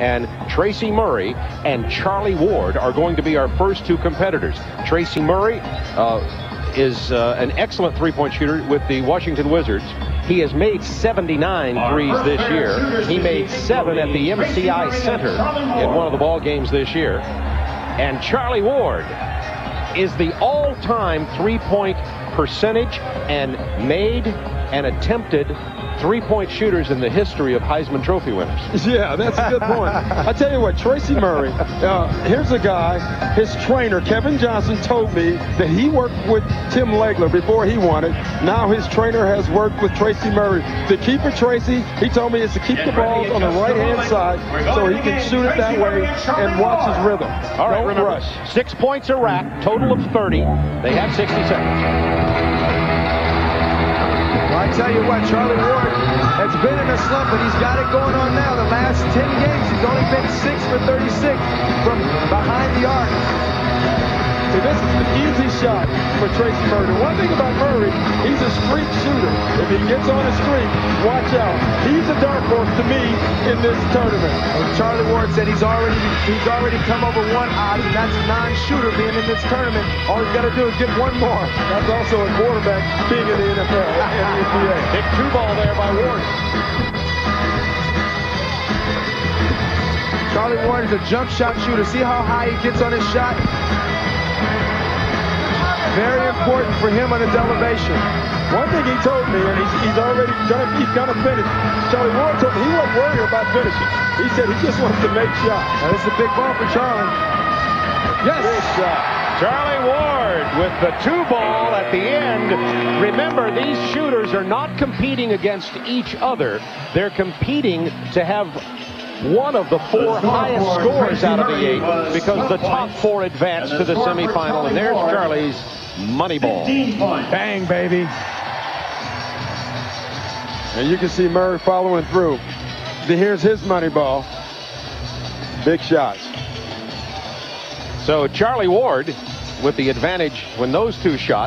and Tracy Murray and Charlie Ward are going to be our first two competitors. Tracy Murray is an excellent three-point shooter with the Washington Wizards. He has made 79 threes this year. He made 7 at the MCI Center in one of the ball games this year. And Charlie Ward is the all-time three-point percentage and made and attempted three-point shooters in the history of Heisman Trophy winners. Yeah, that's a good point. I tell you what, Tracy Murray, here's a guy, his trainer, Kevin Johnson, told me that he worked with Tim Legler before he won it. Now his trainer has worked with Tracy Murray. The keeper, Tracy, he told me is to keep the balls on the right-hand side so he can shoot it that way and watch his rhythm. All right, remember, rush. 6 points a rack, total of 30. They have 60 seconds. I tell you what, Charlie Ward has been in a slump, but he's got it going on now. The last 10 games, he's only been 6 for 36 from behind the arc. See, this is an easy shot for Tracy Murray. One thing about Murray, he's a streak shooter. If he gets on a streak, watch out. He's a dark horse to me in this tournament. And Charlie Ward said he's already come over one odd, and that's a non-shooter being in this tournament. All he's got to do is get one more. That's also a quarterback being in the NFL. Big two ball there by Ward. Charlie Ward is a jump shot shooter. See how high he gets on his shot? Very important for him on his elevation. One thing he told me, and he's gonna finish. Charlie Ward told me he wasn't worried about finishing. He said he just wants to make shots. Now, this is a big ball for Charlie. Yes! Good shot. Charlie Ward with the two ball at the end. Remember, these shooters are not competing against each other. They're competing to have one of the four highest scores out of the 8 because the top 4 advance to the semifinal. And there's Charlie's money ball. Bang, baby. And you can see Murray following through. Here's his money ball. Big shots. So Charlie Ward with the advantage when those two shot.